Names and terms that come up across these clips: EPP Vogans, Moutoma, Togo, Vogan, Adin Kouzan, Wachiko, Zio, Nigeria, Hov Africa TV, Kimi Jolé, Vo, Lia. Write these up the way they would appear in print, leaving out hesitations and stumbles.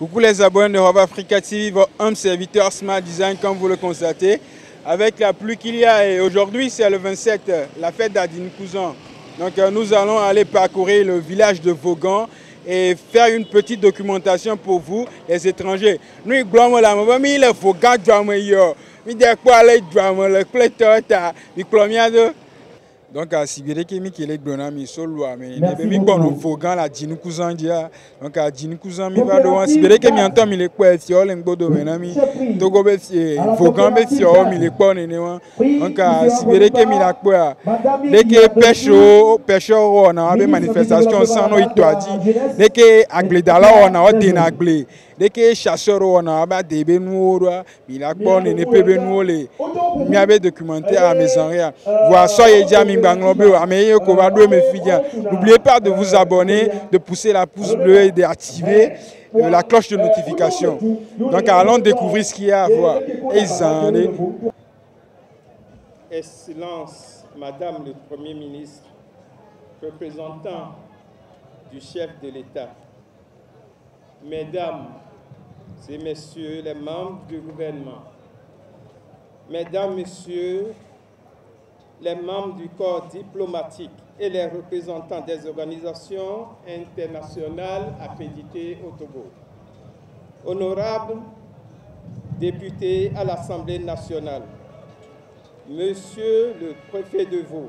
Coucou les abonnés de Hov Africa TV, vos hommes serviteurs Smart Design, comme vous le constatez. Avec la pluie qu'il y a, et aujourd'hui c'est le 27, la fête d'Adin Kouzan. Donc nous allons aller parcourir le village de Vogan et faire une petite documentation pour vous, les étrangers. Nous, nous sommes là, nous sommes là, nous sommes là, nous sommes là, nous donc à Sibiré Kimi Jolé Bonami Solwa mais mi bon Vogan la Adin Kouzan dia donc Adin Kouzan mi va devant Sibiré Kimi entend mi le quoi fiol ngbodo menami Togo be Vogan be fiol mi le quoi nene wan donc à Sibiré Kimi la quoi dès que pêcheur on a be manifestation sans no itoadi dès que agledala on a ordine agle dès que chasseur on a ba debe nuora mi la quoi nene pebe nuole mi avait documenté à mes enrières voir soyez jami. N'oubliez pas de vous abonner, de pousser la pouce bleue et d'activer la cloche de notification. Donc allons découvrir ce qu'il y a à voir. Excellence, Madame le Premier ministre, représentant du chef de l'État, Mesdames et Messieurs les membres du gouvernement, Mesdames, Messieurs, les membres du corps diplomatique et les représentants des organisations internationales accréditées au Togo. Honorables députés à l'Assemblée nationale, Monsieur le préfet de Vo,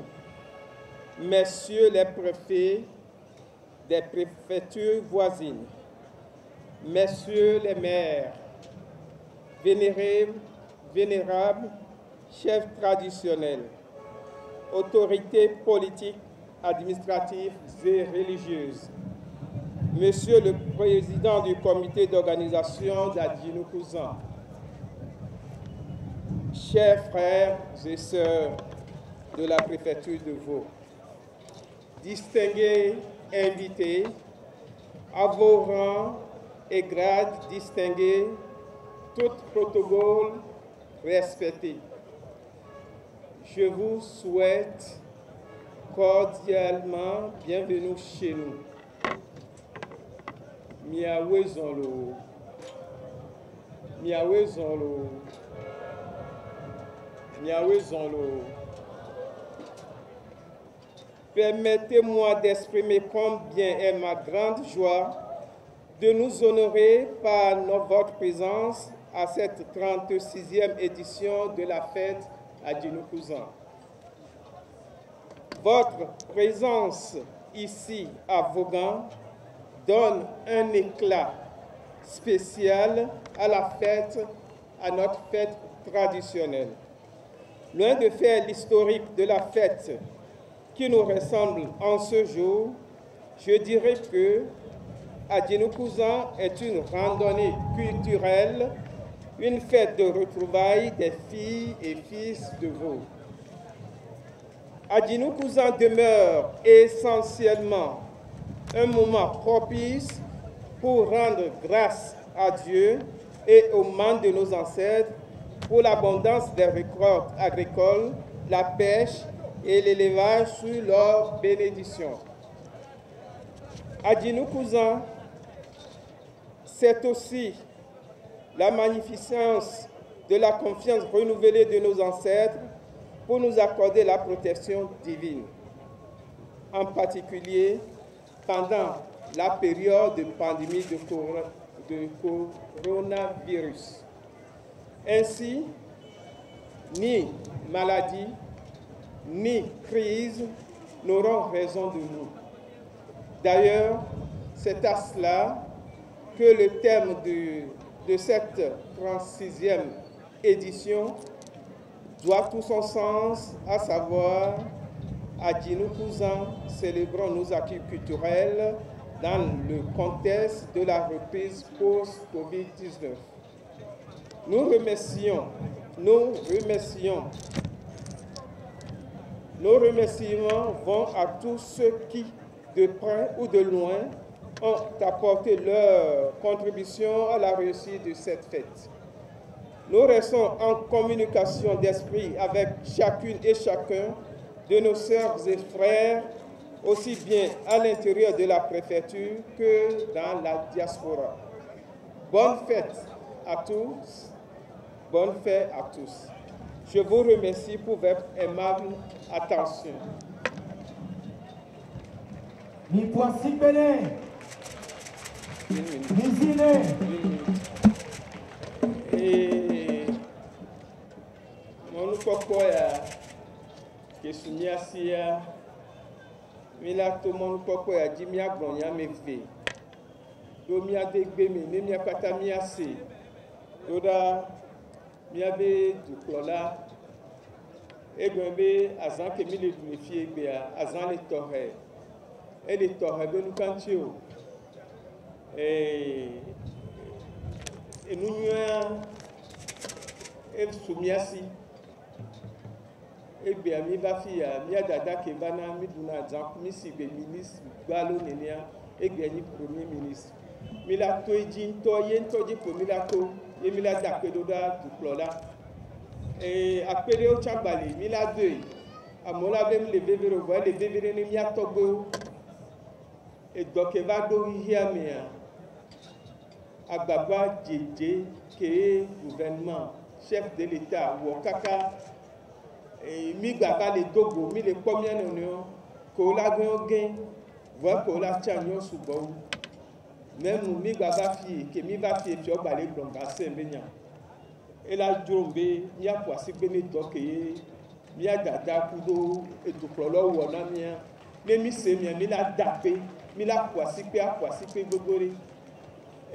Messieurs les préfets des préfectures voisines, Messieurs les maires, vénérables, chefs traditionnels, autorités politiques, administratives et religieuses. Monsieur le président du comité d'organisation d'Adin Kouzan, chers frères et sœurs de la préfecture de Vo, distingués invités, à vos rangs et grades distingués, tout protocole respecté. Je vous souhaite cordialement bienvenue chez nous. Miaoué Zonlo. Permettez-moi d'exprimer combien est ma grande joie de nous honorer par votre présence à cette 36e édition de la fête Adin Kouzan. Votre présence ici à Vogan donne un éclat spécial à la fête, à notre fête traditionnelle. Loin de faire l'historique de la fête qui nous ressemble en ce jour, je dirais que Adin Kouzan est une randonnée culturelle, une fête de retrouvailles des filles et fils de Vo. Adin Kouzan demeure essentiellement un moment propice pour rendre grâce à Dieu et aux membres de nos ancêtres pour l'abondance des récoltes agricoles, la pêche et l'élevage sous leur bénédiction. Adin Kouzan, c'est aussi la magnificence de la confiance renouvelée de nos ancêtres pour nous accorder la protection divine, en particulier pendant la période de pandémie de coronavirus. Ainsi, ni maladie, ni crise n'auront raison de nous. D'ailleurs, c'est à cela que le thème de cette 36e édition doit tout son sens, à savoir Adin Kouzan, célébrant nos acquis culturels dans le contexte de la reprise post-Covid-19. Nos remerciements vont à tous ceux qui, de près ou de loin, ont apporté leur contribution à la réussite de cette fête. Nous restons en communication d'esprit avec chacune et chacun de nos sœurs et frères, aussi bien à l'intérieur de la préfecture que dans la diaspora. Bonne fête à tous. Bonne fête à tous. Je vous remercie pour votre aimable attention. Ni poisson belé, ni zilé. Mon cocoya, que Sunyasia, Mila tout mon cocoya, Jimia Bronya Mefe, Domia de Bemi, Nemia Katamia C, Doda, Miabe Ducola, Egbembe, Azan Kemile Dumifi Egbea, Azan les Torres. Elle est torrée de nous canter. Et nous, elle soumiassi. Et bien, mi fille, mia dada kevana, mi duna zamp, mi si be ministre, balonenia, et bien, premier ministre. Mila toidin, toyen, toidin pour milato, et mila dakedoda du clola. Et après au chambali, mila deux, à mon avis, les bébés revoient, les bébés ne m'y attendent. Et donc, il va donner à Baba Djedje, qui est gouvernement, chef de l'État, ou Kaka, et mi Baba les Togo, mi les premiers noms, qu'on a gagné, voire qu'on a changé sous bon. Même mi Baba fille, qui mi va faire sur Balé Blanca, c'est bien. Et la journée, il y a quoi si Benito qui il y a Dada Kudo, et du Prolo ou Anamia, mais mi c'est bien, mi la dapé. Mais la poissée, la poissée, la poissée,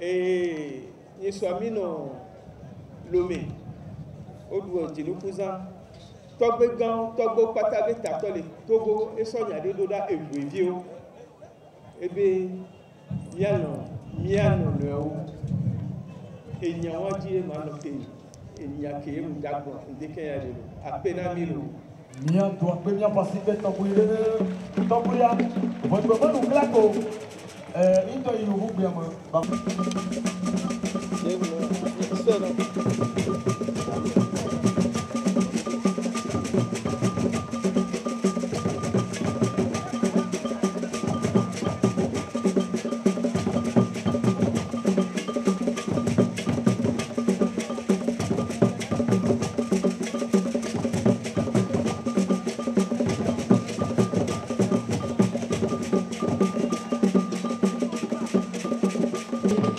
et nous sommes dans l'homme. Au bout de nos cousins, Togogan, Togo, Patave, Tatole, Togo, et son yadé d'Oda et Bouivio. Eh bien, Miano, Léo, et Niawadi, Manoké, et Niaké, Moudagon, Dékayadé, à Penamilo. Mia doit bien passer de tambouya. Votre maman ou claco. Il doit y avoir bien.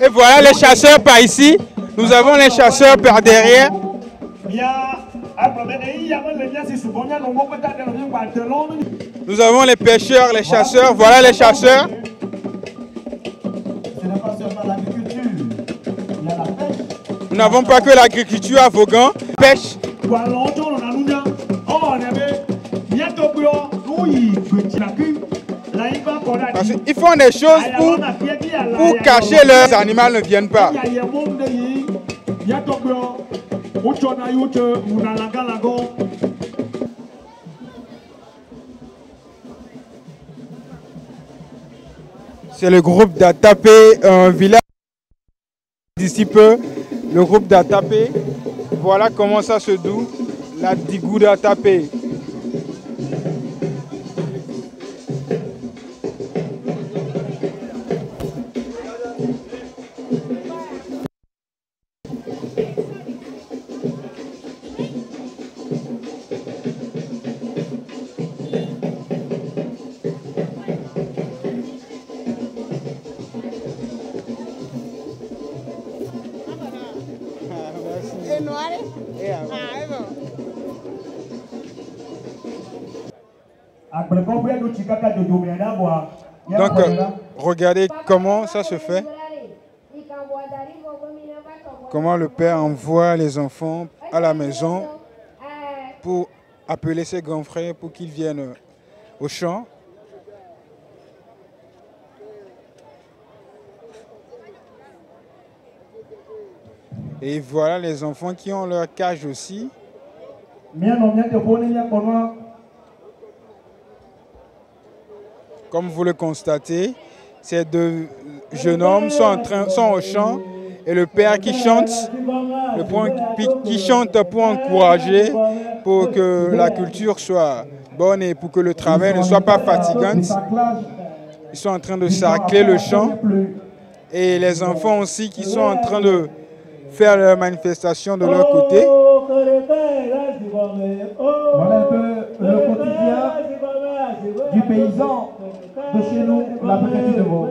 Et voilà les chasseurs par ici. Nous avons les chasseurs par derrière. Nous avons les pêcheurs, les chasseurs. Voilà les chasseurs. Nous n'avons pas que l'agriculture à Vogan. Pêche. Parce qu'ils font des choses pour cacher leurs animaux ne viennent pas. C'est le groupe d'Atapé, un village d'ici peu. Le groupe d'Atapé, voilà comment ça se dout, la Digou d'Atapé. Donc, regardez comment ça se fait. Comment le père envoie les enfants à la maison pour appeler ses grands frères pour qu'ils viennent au champ. Et voilà les enfants qui ont leur cage aussi. Comme vous le constatez, ces deux jeunes hommes sont au chant. Et le père qui chante, pour encourager, pour que la culture soit bonne et pour que le travail ne soit pas fatigant. Ils sont en train de sarcler le chant. Et les enfants aussi qui sont en train de faire leur manifestation de leur côté. Voilà un peu le quotidien du paysan de chez nous, la préfecture de Vo.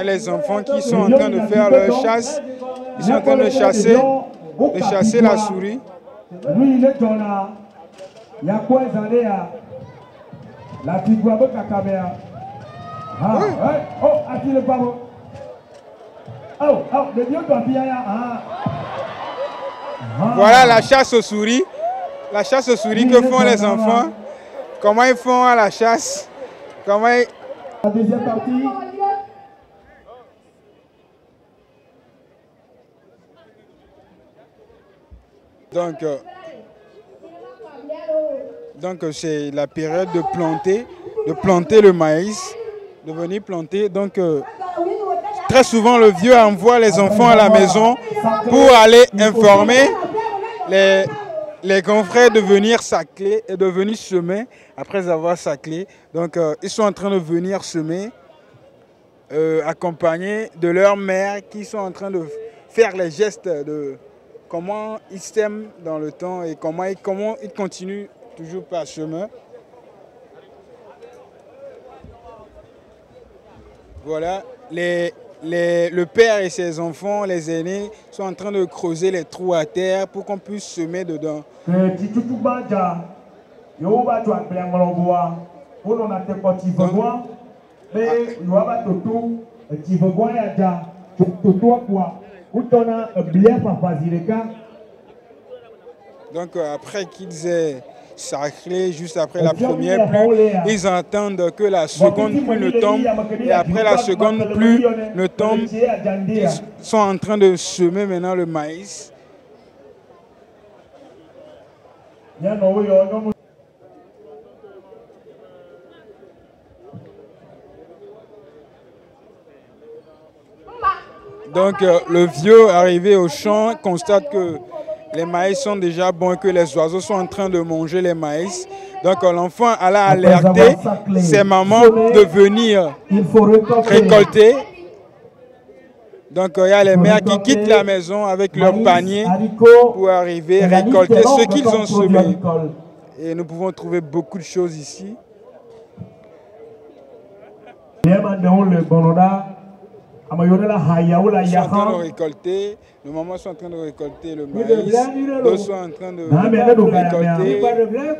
Et les enfants qui sont en train de faire leur chasse, ils sont en train de chasser la souris. Voilà la chasse aux souris que font les enfants. Comment ils font à la chasse? La deuxième partie. Donc c'est la période de planter le maïs, de venir planter. Donc très souvent le vieux envoie les enfants à la maison pour aller informer les confrères de venir sacler et de venir semer après avoir saclé. Donc ils sont en train de venir semer, accompagnés de leur mère qui sont en train de faire les gestes de comment ils sèment dans le temps et comment ils continuent toujours par chemin. Voilà, le père et ses enfants, les aînés, sont en train de creuser les trous à terre pour qu'on puisse semer dedans. Donc après qu'ils aient sacré, juste après la première pluie, ils entendent que la seconde pluie ne tombe, et après la seconde pluie ne tombe, ils sont en train de semer maintenant le maïs. Donc le vieux arrivé au champ constate que les maïs sont déjà bons et que les oiseaux sont en train de manger les maïs. Donc l'enfant alla alerter ses mamans de venir récolter. Donc il y a les mères qui quittent la maison avec leur panier pour arriver à récolter ce qu'ils ont semé. Et nous pouvons trouver beaucoup de choses ici. Ils sont en train de récolter, nos mamans sont en train de récolter le maïs, d'autres sont en train de récolter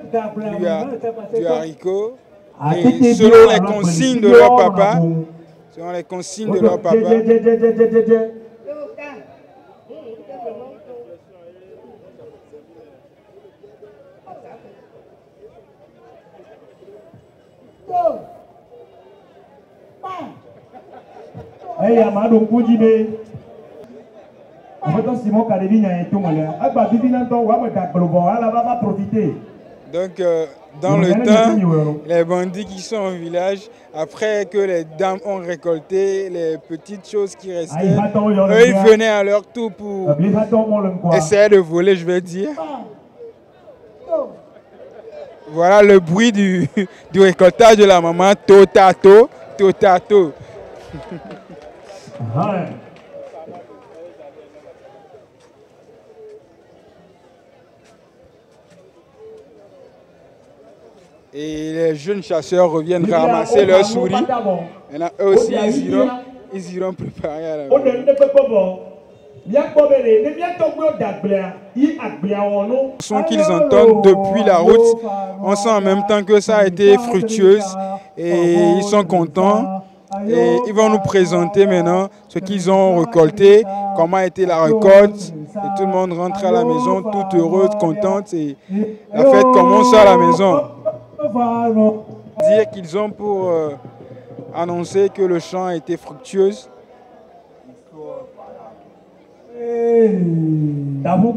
du haricot. Et selon les consignes de leur papa, donc dans le temps, les bandits qui sont au village, après que les dames ont récolté les petites choses qui restaient, eux ils venaient à leur tour pour essayer de voler, je veux dire. Voilà le bruit du récoltage de la maman, totato, totato. Et les jeunes chasseurs reviennent ramasser leurs souris. Et là, eux aussi, ils iront préparer à la maison. Le son qu'ils entendent depuis la route, on sent en même temps que ça a été fructueuse et ils sont contents. et ils vont nous présenter maintenant ce qu'ils ont récolté, comment a été la récolte. Et tout le monde rentre à la maison, toute heureuse, contente, et la fête commence à la maison. Dire qu'ils ont pour annoncer que le champ a été fructueux. Donc,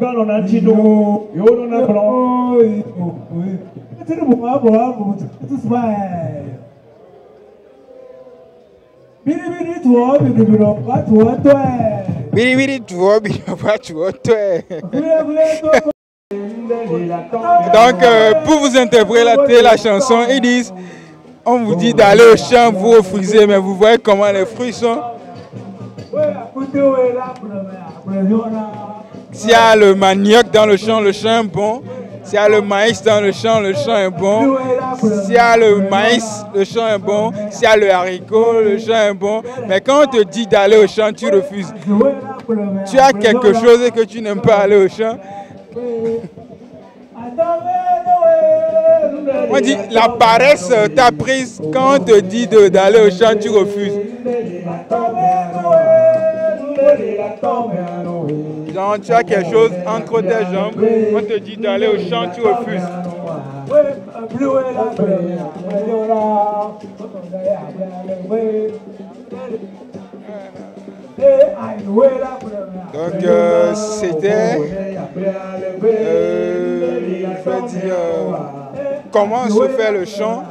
pour vous interpréter la chanson, ils disent, on vous dit d'aller au champ, vous refusez, mais vous voyez comment les fruits sont. S'il y a le manioc dans le champ est bon. S'il y a le maïs dans le champ est bon. S'il y a le maïs, le champ est bon. S'il y a le haricot, le champ est bon. Mais quand on te dit d'aller au champ, tu refuses. Tu as quelque chose et que tu n'aimes pas aller au champ. On dit la paresse t'a prise. Quand on te dit d'aller au champ, tu refuses. Genre, tu as quelque chose entre tes jambes, on te dit d'aller au champ, tu refuses. Donc, c'était, comment se fait le chant,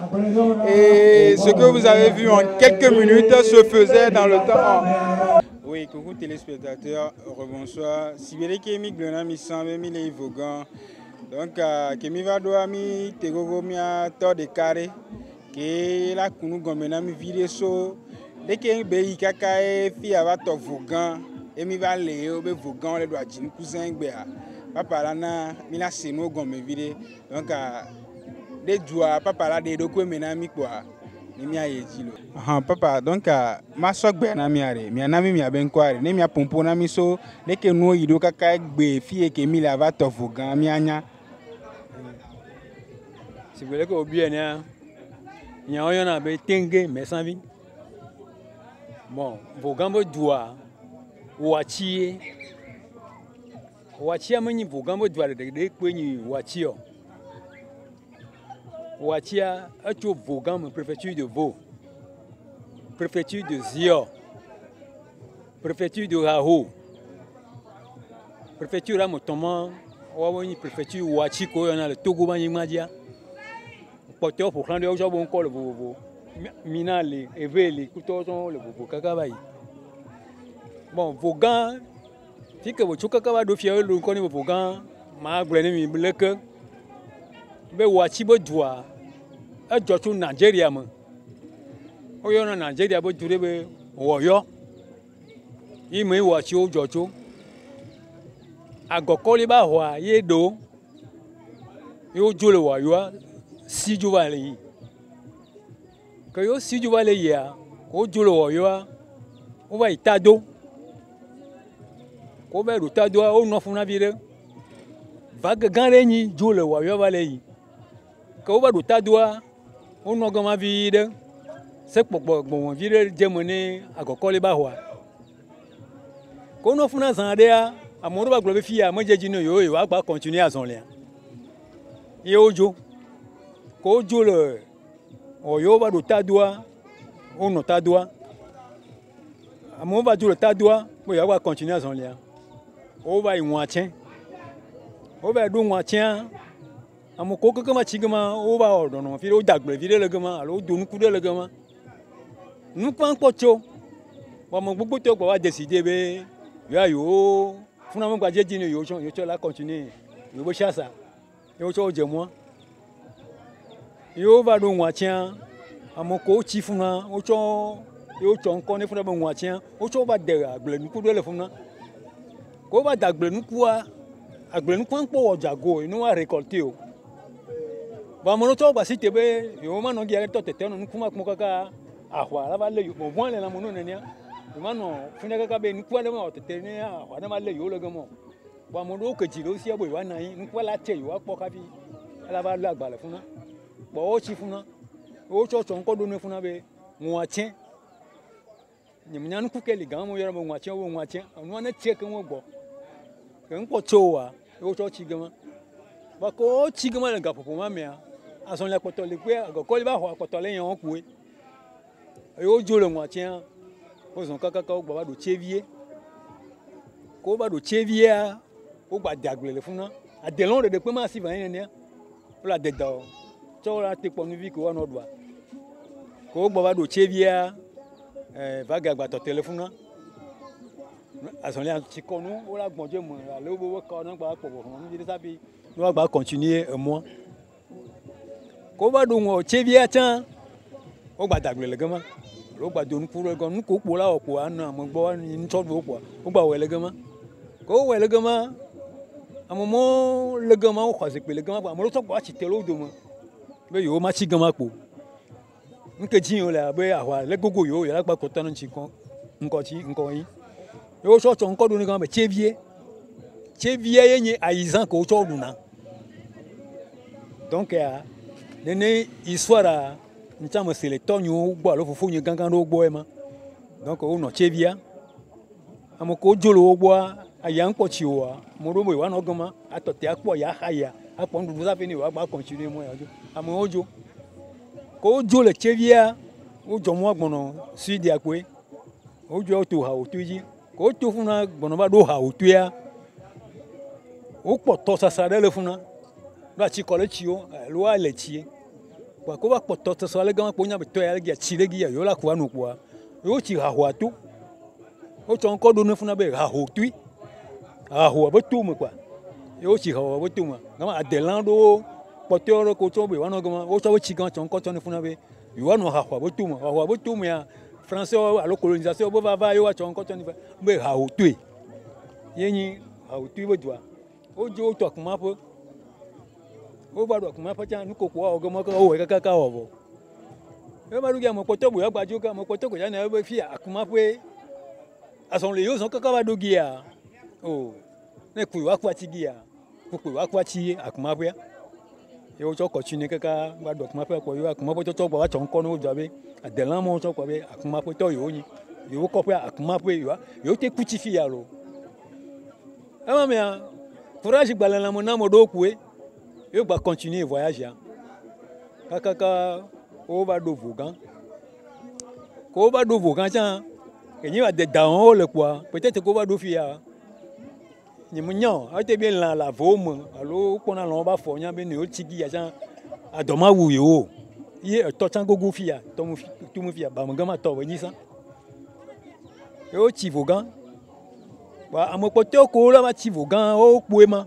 et ce que vous avez vu en quelques minutes se faisait dans le temps. Oui, coucou téléspectateurs, rebonsoir. Si vous avez Kimi Jolé, mi sambe mi les Vogan. Donc Kimi Vadoa mi tegogo mi a tort de carré. Que la kunu gomena mi vire so. Dès que beyi kaka e fi ava to Vogan. Et mi va leo be Vogan le do Adin Kouzan gbea. Papa la na mi la seno gome vire. Donc de dua papa la de do ko mena mi kwa. Ah, papa, donc ma soeur Benamiare, mi anami mi abenkware, ne mi apompona mi so, ne ke no idoka ka gbe fie ke mi lava to Vogan mi anya. Si vous voulez que obien ya, nya oyo na be tenge mais sans vie. Bon, Vogan bo dua, wachie mani Vogan bo dua de kwenyi wachio. Ouatia est au Vogan, préfecture de Vo, préfecture de Zio, préfecture de Raho, préfecture de Moutoma, préfecture de Wachiko, on a le Togo, on a le Portland, on a le Bobo, Minale, Eveli, Koutoson, le Bobo, Kakabaï. Bon, Vogan, si que vous avez le fier, vous connaissez Vogan, vous avez le Black. Mais Wachiko doit être au Nigeria. Au Nigeria, il y a des gens qui sont au Nigeria. Quand on va du tadoua, on a comme vide, c'est pour bon vide démoné à coller bahoua. Quand on fournit un déa, à mon roi glorifié à moi j'ai dit non, il va pas continuer à son lien. Et aujourd'hui, quand je le, on va du tadoua, on a tadoua, à mon va du le tadoua, il va continuer à son lien. On va y moitié, on va du moitié. Je ne sais pas si je suis un peu plus tard. Je ne sais pas si je suis un peu plus tard. Bon, mon autre basse, c'était au moment où il y a tout le temps, nous pouvons à quoi la le mouvement de la monnaie. Le manon, Funagabé, nous pouvons le tenir à Wadamale Yologamo. Bon, mon autre Jilo, si vous avez un peu la tête, vous avez pour Kabi, la balle Balafuna. Bon, Chifuna, autre chose encore de Funabé, moi tiens, Va gagner ton téléphone. Nous allons continuer un mois. Quand on cheville, on va d'aller le gamin. On va donner pour le gamin. Nous allons pour un an. On va le gamin. Quand on le gamin, à un moment, le gamin, on croise le gamin. On va le gamin. Mais il y a un match gamin. Donc, histoire c'est les temps où donc on a chevia. Quand je le chevia, ou je m'en bon sud yakwe, ou je te ha ou tuji, quand tu funa bonaba do ha ou tuya, ou porto sa sade le funa, la chicole chio, loi le chie, quoi qu'on porto sa le gamme pour n'y avoir toile qui a chile qui a yola quoi nous quoi, ou tu ha ou tu, ou tu encore donné funa be ha ou tu, ha ou abotou me quoi, ou tu ha ou abotou me, non à des landes. Potero kotobe wana goma otawo chigan ton kotone funabe yono ha hwabotuma ya français wa lo colonisation bo baba yo wa ton kotone be ha otwe yenyi ha otwe bodwa ojo to kuma po o ba do kuma po cha nuko ko ogomo ko o kaka ka obo e ma ruga mo potobo ya gbajo ka mo potoko ya na be fi akuma po ason le yo son kaka ba dogia o ne ku wa kwa tigia ku wa kwa ti akuma po ya. Et on continue que quand on va dormir après quoi, on va plutôt voir ton corps aujourd'hui. À des lames on va quoi, à comment plutôt yoni, yo comprend à comment peut yo, yo te coutifier alors. Ah mais courage balan la mona modo coué, yo va continuer voyager. Kaka on va do Vogan, qu'on va do Vogan tiens, et ni va des dents le quoi, peut-être qu'on va do fia. Ni mignon, a été bien là la vôme, alors qu'on a l'ombre fournia bien au tigi à doma ou yo. Yé, totango goufia, tomufia, bamagama tovenisa. Et au Tivogan, à mon côté au cola, à Tivogan, au Pouema.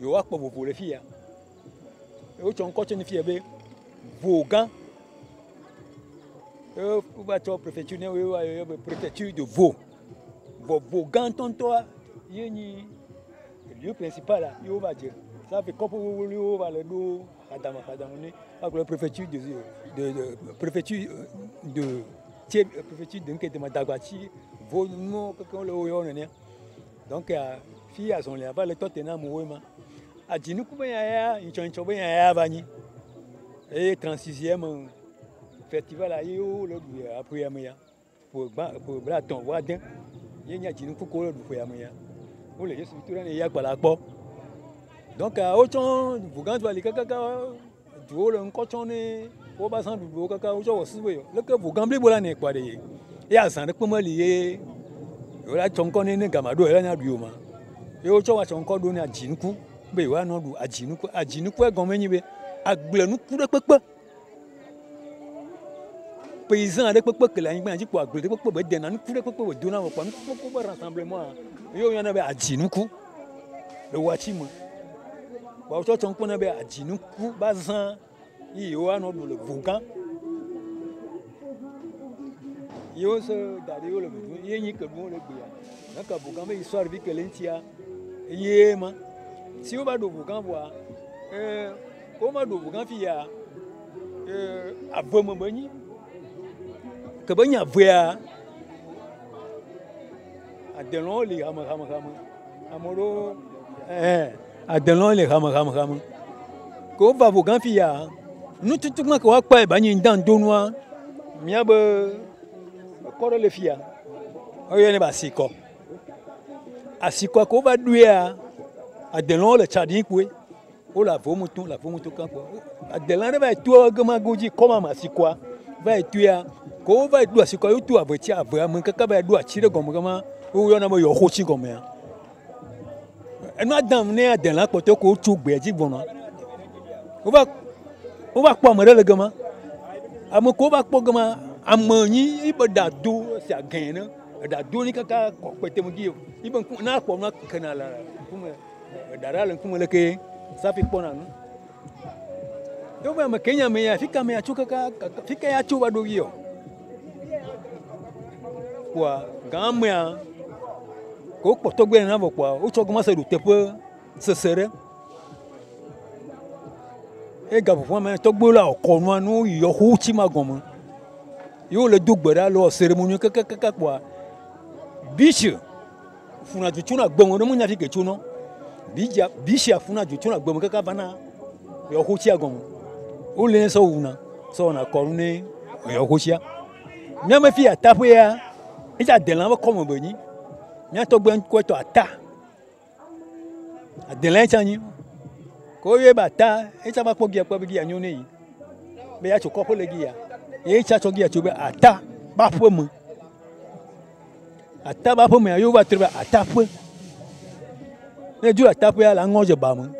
Yoa, pour les filles. Et autres encore une fille avec Vogan. Vous va être préfecture de Vo. Vogan Tontoa, Yeni, le lieu principal, ça fait comme vous voulez, on va le dos, avec la préfecture de Zio, la préfecture de Madagachi, vos noms, qu'on le voit. Donc, fille à son lèvre, le temps est amoureux. A Dinoukouéa, une chanchoubé à Avani. Et 36e festival à Yo, le après Amaya, pour Blaton Wadin. Il y a des gens qui ont été en train de se donc, autant vous avez des gens qui ont été en train de se faire. Vous avez des gens qui ont été en train de paysans avec peu que la image quoi de peu de d'un an pour peu de d'un an quoi nous rassemblement yo yana be adinuku le wachimo ba o ton ko na be adinuku bazan yi yo ano do le Vogan Yo le dougbera lo cérémonie kaka quoi biche funa du tuna gbomo no munya fike tuno bija biche funa du tuna gbomo kaka bana yo hotia gomo o le so una korune yo hotia nya ma fi atapo ya ita delan ba komo boni nya to gben ko to ata adelan chanyi ko ye bata ita ba pogia ko bi anyo nei be ya choko ko legia et ça tourne à trouver à ta bafoume à ta bafoume à yoga trouver à ta fouille les deux à ta fouille à la ngorge bam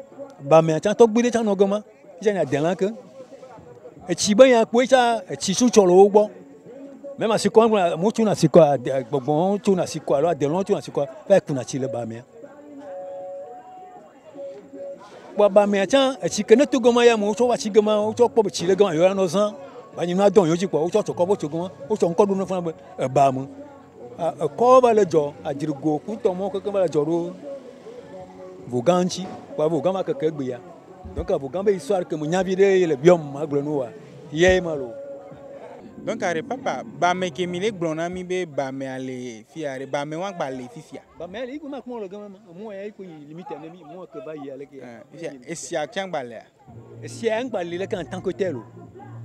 bam et tant que vous êtes en ogoma j'ai un délinque et si bien à quoi ça et si sous sur le haut même à ce qu'on a monté à ce quoi bon tu n'as si quoi là de l'autre à ce quoi avec une attire bamé bamé à tiens et si que notre goma ya mon choix si goma au top pour petit le goma il y a nos ans bani na don yoji kwa uto ko bo chogun o so nko dunu fun ba mu ko ba le jo ajirigo ku to mo kankan ba le jo ro voganchi kwa vogan ma kankan gbe ya donc vogan be histoire que mo nyavire le biom ma glono wa ye ma lo donc are papa ba me ke mi le glona mi be ba me ale fi are ba me wan gba le fifia ba me ale iku ma ko lo gan ma mo e ko limite ne mi mo ke ba ye ale ke e si a kan gba le e si a ngba le kan tan ko telo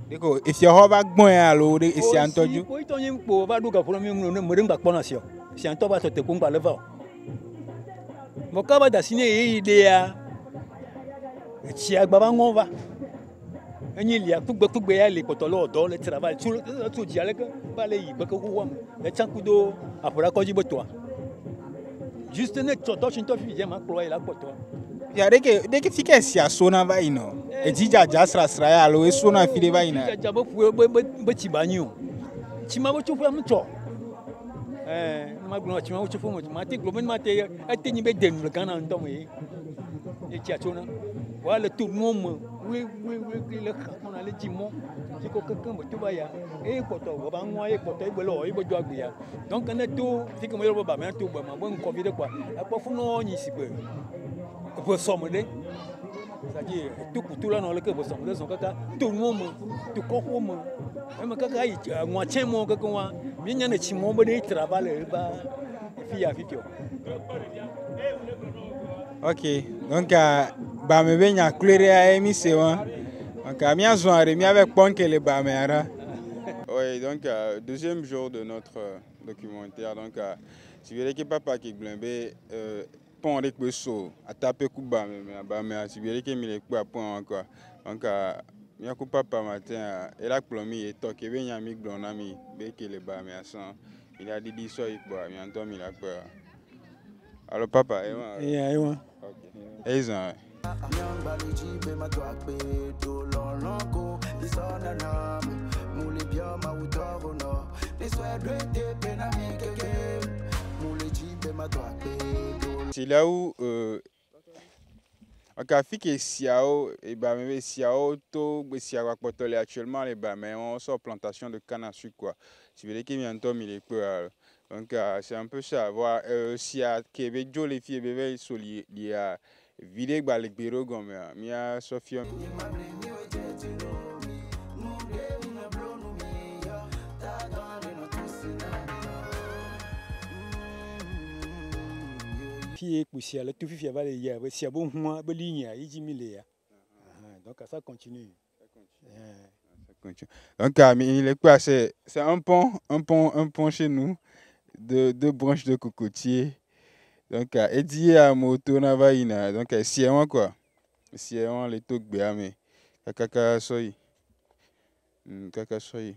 Deko, isi hova gbon ya lo, isi antoju. Ko ito yin po ba duka folo mi nlo mo ringba pona si o. Si anto ba so te kun pa level. Mo ka ba da sine yi de ya. E ti agba ba won va. Enyi li akugbe ya le potolo odo le travel tu ji aleka ba le yi beko wo mo. Le chankudo afora ko ji boto. Juste ne toto chinto fi je ma klo ila boto. Ya deke si ke si asona va ino. Et si j'asrasra, l'eau est son affilée. Petit bagnon. Tu m'as tout fait un tour. Ma grande, tu m'as tout fait un matin, le matin, à tenir le canon d'homme. Et Tiatona, voilà tout le monde. Oui, le canon à l'étimon. Tu coques comme tu vas. Et pour toi, moi, et pour toi, il va jouer bien. Donc, on est tout, c'est comme le robot, mais tout, ma bonne copie de quoi. La pauvre non, ici peut. Pour sommeil. C'est-à-dire, tout là dans lequel vous semblez, tout le monde, tout le monde. Même quand il y a moitié de monde, il y a des petits membres qui travaillent là-bas. Ok, donc, je vais vous inclure à l'émission. Donc, je vais vous avec Ponke le Bamera. Oui, donc, deuxième jour de notre documentaire. Donc, si vous voulez que Papa qui blindé, pont avec le saut à taper coup bas mais à subir que mille coups à point encore donc bien coup papa matin et la plomie et toi qui vient ami blond ami bec les bas mais à son il a dit disons il boit mais Antoine il a peur alors papa et moi et ils ont C'est là où Akafike Siao et Bamé Siao to Siawa Potole actuellement les Bamé on sort plantation de canne à sucre quoi. Si vous voulez qu'il y ait un tome il est peu donc c'est un peu ça voir si à Québec Jolé fille bébé soli il a vidé par les bureaux comme Mia Sofia. Donc ça continue. Donc il est c'est un pont chez nous, deux branches de cocotier. Donc et dit à Moutoma vaina. Donc si on quoi, si on les toque bien mais caca soy, caca soy.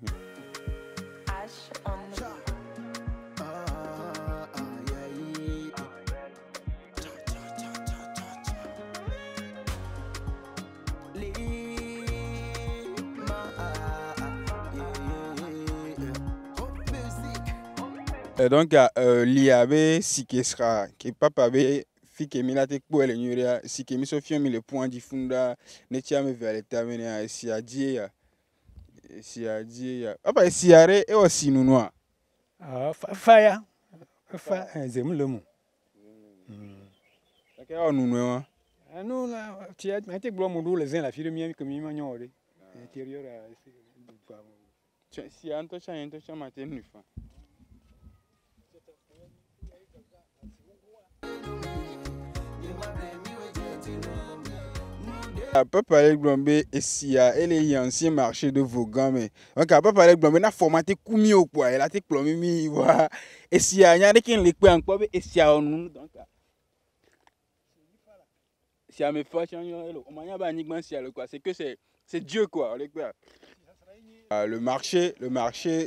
Donc Lia be si que sera que papa be fi que milate pour le Nigeria si que mi Sofia mi le point di funda ne tia me vers l'état venir si a dia papa si are e aussi nous noir ah faya fa zem le mot ça que on nous noir ah nous là tu as été blanc mon les uns la fille de miami comme il m'en oré intérieur si antocha matin nu fa. Papa avec Blombe et Sia, elle est ancien marché de Vogan mais donc papa avec Blombe n'a formaté Koumi au quoi, elle a été plomé mi voilà et Sia y a des qui ne l'écoutent encore mais Sia on nous donc Sia me fait changer le on m'a pas uniquement Sia le quoi c'est que c'est Dieu quoi le marché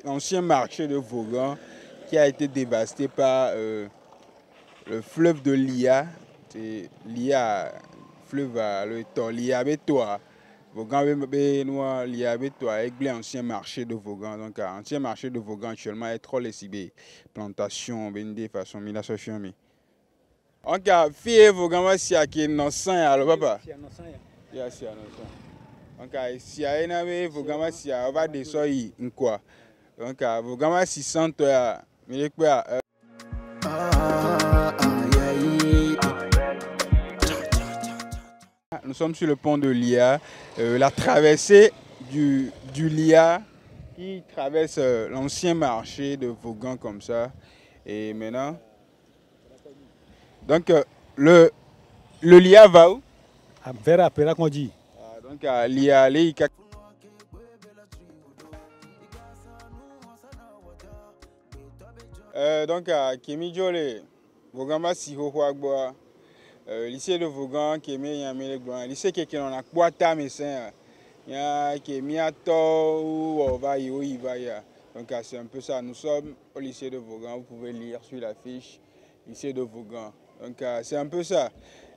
ancien marché de Vogan qui a été dévasté par le fleuve de Lia c'est Lia fleuve le temps Lia Betoa Vogan Benoît Lia Betoa avec l'ancien marché de Vogan donc ancien marché de Vogan actuellement est trop lessibé plantation bende façon mila sofia mi donc fille Vogan va si à qui non sang alors papa si à non sang ya si à non sang donc si à na be Vogan va si à va descendre quoi donc Vogan va 600 toi mais quoi nous sommes sur le pont de Lia, la traversée du Lia qui traverse l'ancien marché de Vogan comme ça. Et maintenant, donc le Lia va où? Vers après là qu'on dit. Donc à Lia, les donc à Kimi Jolé, Vogan va si haut bois. Lycée de Vogan qui est mis en Mélégouan, lycée qui est en Aquata, mais c'est un qui est mis à Tau, Ovaya. Donc c'est un peu ça. Nous sommes au lycée de Vogan, vous pouvez lire sur l'affiche, lycée de Vogan. Donc c'est un peu ça.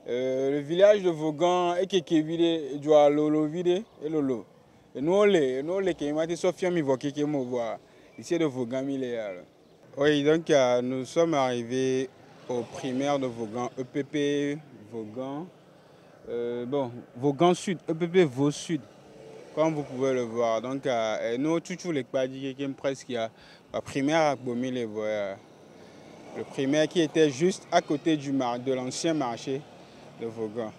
Le village de Vogan est qui est vide, du Lolo vide et Lolo. Et nous on est qui est mis à Sofia, mais vous qui est mouvoir. Lycée de Vogan, il est là. Oui, donc nous sommes arrivés au primaire de Vogan, EPP Vogans, bon, Vogan Sud, EPP Vo Sud, comme vous pouvez le voir. Donc, nous, tout les padiers qui presque à la primaire à Bomi les voyeurs. Le primaire qui était juste à côté de l'ancien marché de Vogan.